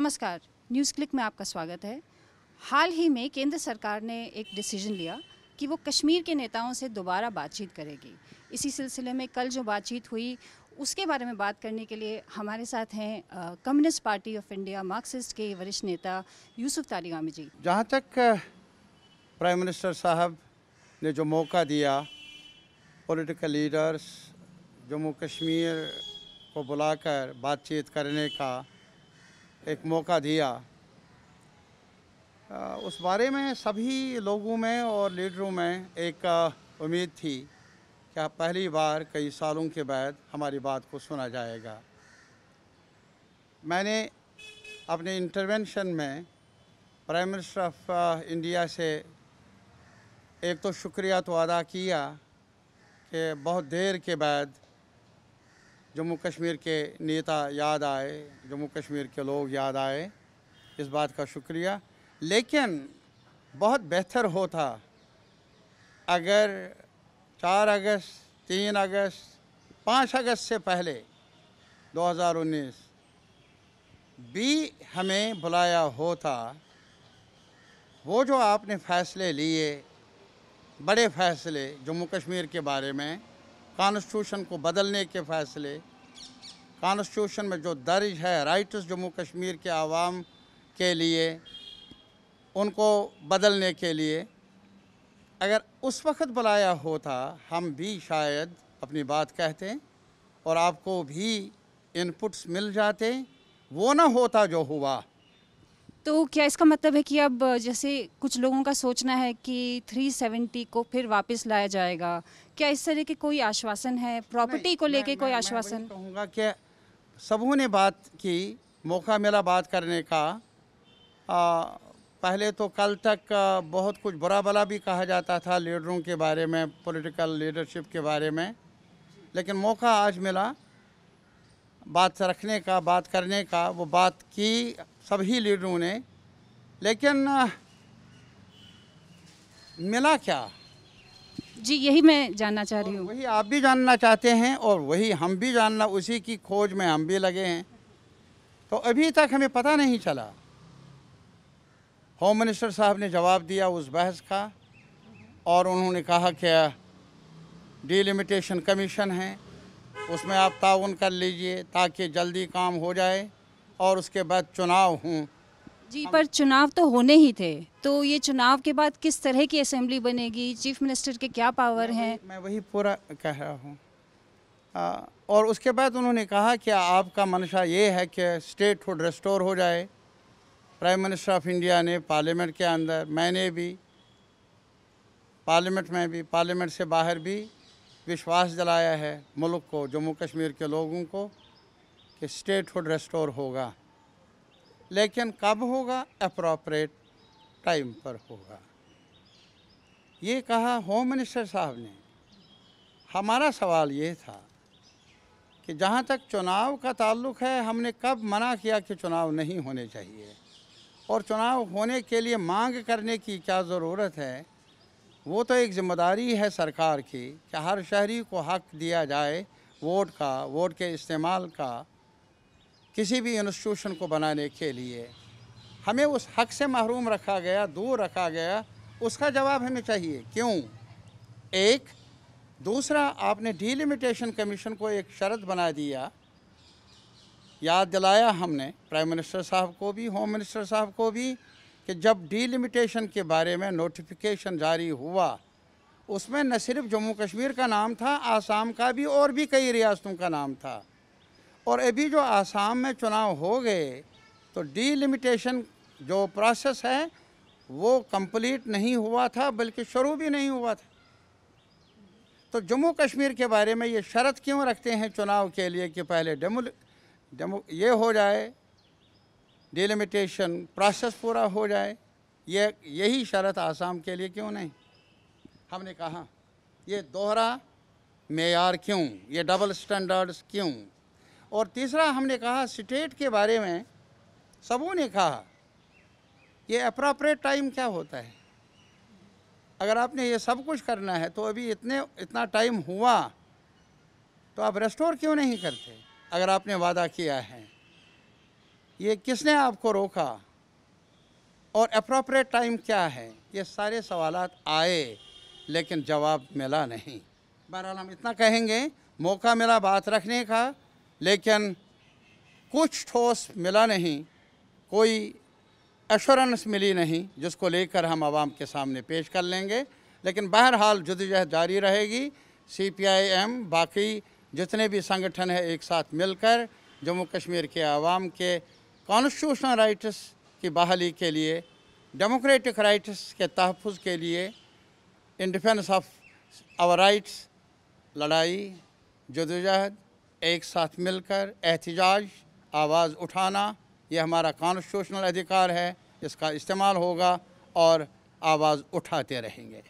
नमस्कार, न्यूज़क्लिक में आपका स्वागत है। हाल ही में केंद्र सरकार ने एक डिसीजन लिया कि वो कश्मीर के नेताओं से दोबारा बातचीत करेगी। इसी सिलसिले में कल जो बातचीत हुई उसके बारे में बात करने के लिए हमारे साथ हैं Communist Party of India Marxist के वरिष्ठ नेता यूसुफ तारिगामी जी। जहाँ तक प्राइम मिनिस्टर साहब ने जो मौका दिया पॉलिटिकल लीडर्स जम्मू कश्मीर को बुलाकर बातचीत करने का एक मौका दिया, उस बारे में सभी लोगों में और लीडरों में एक उम्मीद थी कि पहली बार कई सालों के बाद हमारी बात को सुना जाएगा। मैंने अपने इंटरवेंशन में प्राइम मिनिस्टर ऑफ इंडिया से एक तो शुक्रिया तो अदा किया कि बहुत देर के बाद जम्मू कश्मीर के नेता याद आए, जम्मू कश्मीर के लोग याद आए, इस बात का शुक्रिया। लेकिन बहुत बेहतर होता अगर 4 अगस्त, 3 अगस्त, 5 अगस्त से पहले 2019 भी हमें बुलाया होता। वो जो आपने फ़ैसले लिए, बड़े फ़ैसले जम्मू कश्मीर के बारे में, कॉन्स्टिट्यूशन को बदलने के फ़ैसले, कॉन्स्टिट्यूशन में जो दर्ज है राइट्स जम्मू कश्मीर के आवाम के लिए, उनको बदलने के लिए, अगर उस वक्त बुलाया होता हम भी शायद अपनी बात कहते और आपको भी इनपुट्स मिल जाते। वो ना होता जो हुआ। तो क्या इसका मतलब है कि अब जैसे कुछ लोगों का सोचना है कि 370 को फिर वापस लाया जाएगा, क्या इस तरह के कोई आश्वासन है? प्रॉपर्टी को लेके कोई आश्वासन? मैं कहूँगा कि सबों ने बात की, मौका मिला बात करने का। पहले तो कल तक बहुत कुछ बुरा भला भी कहा जाता था लीडरों के बारे में, पॉलिटिकल लीडरशिप के बारे में, लेकिन मौका आज मिला बात रखने का, बात करने का। वो बात की सभी लीडरों ने, लेकिन मिला क्या जी, यही मैं जानना चाह रही हूँ। वही आप भी जानना चाहते हैं और वही हम भी जानना, उसी की खोज में हम भी लगे हैं। तो अभी तक हमें पता नहीं चला। होम मिनिस्टर साहब ने जवाब दिया उस बहस का और उन्होंने कहा कि डिलिमिटेशन कमीशन है, उसमें आप ताउन कर लीजिए ताकि जल्दी काम हो जाए और उसके बाद चुनाव हों। जी, पर चुनाव तो होने ही थे, तो ये चुनाव के बाद किस तरह की असेंबली बनेगी? चीफ मिनिस्टर के क्या पावर हैं? मैं वही पूरा कह रहा हूँ। और उसके बाद उन्होंने कहा कि आपका मंशा ये है कि स्टेटहुड रेस्टोर हो जाए। प्राइम मिनिस्टर ऑफ इंडिया ने पार्लियामेंट के अंदर, मैंने भी, पार्लियामेंट में भी, पार्लियामेंट से बाहर भी विश्वास दिलाया है मुल्क को, जम्मू कश्मीर के लोगों को कि स्टेटहुड रेस्टोर होगा। लेकिन कब होगा? एप्रोप्रिएट टाइम पर होगा, ये कहा होम मिनिस्टर साहब ने। हमारा सवाल ये था कि जहाँ तक चुनाव का ताल्लुक़ है, हमने कब मना किया कि चुनाव नहीं होने चाहिए? और चुनाव होने के लिए मांग करने की क्या ज़रूरत है? वो तो एक ज़िम्मेदारी है सरकार की कि हर शहरी को हक़ दिया जाए वोट का, वोट के इस्तेमाल का, किसी भी इंस्टीट्यूशन को बनाने के लिए। हमें उस हक़ से महरूम रखा गया, दूर रखा गया। उसका जवाब हमें चाहिए, क्यों? एक। दूसरा, आपने डिलिमिटेशन कमीशन को एक शर्त बना दिया। याद दिलाया हमने प्राइम मिनिस्टर साहब को भी, होम मिनिस्टर साहब को भी, कि जब डिलिमिटेशन के बारे में नोटिफिकेशन जारी हुआ, उसमें न सिर्फ जम्मू कश्मीर का नाम था, आसाम का भी और भी कई रियासतों का नाम था। और अभी जो आसाम में चुनाव हो गए, तो डिलिमिटेशन जो प्रोसेस है वो कंप्लीट नहीं हुआ था, बल्कि शुरू भी नहीं हुआ था। तो जम्मू कश्मीर के बारे में ये शर्त क्यों रखते हैं चुनाव के लिए कि पहले ये हो जाए, डिलिमिटेशन प्रोसेस पूरा हो जाए? यही शर्त आसाम के लिए क्यों नहीं? हमने कहा ये दोहरा मेयार क्यों, ये डबल स्टैंडर्ड्स क्यों? और तीसरा, हमने कहा स्टेट के बारे में सबों ने कहा ये एप्रोप्रिएट टाइम क्या होता है? अगर आपने ये सब कुछ करना है तो अभी इतना टाइम हुआ, तो आप रेस्टोर क्यों नहीं करते अगर आपने वादा किया है? ये किसने आपको रोका और अप्रोप्रिएट टाइम क्या है, ये सारे सवालात आए लेकिन जवाब मिला नहीं। बहरहाल हम इतना कहेंगे, मौका मिला बात रखने का लेकिन कुछ ठोस मिला नहीं, कोई एश्योरेंस मिली नहीं जिसको लेकर हम आवाम के सामने पेश कर लेंगे। लेकिन बहरहाल जद्दोजहद जारी रहेगी। CPIM बाकी जितने भी संगठन हैं एक साथ मिलकर जम्मू कश्मीर के आवाम के कॉन्स्टिट्यूशनल राइट्स की बहाली के लिए, डेमोक्रेटिक राइट्स के तहफ़्फ़ुज़ के लिए, in defence of our rights लड़ाई जद्दोजहद एक साथ मिलकर एहतिजाज आवाज़ उठाना, ये हमारा कॉन्स्टिट्यूशनल अधिकार है, इसका इस्तेमाल होगा और आवाज़ उठाते रहेंगे।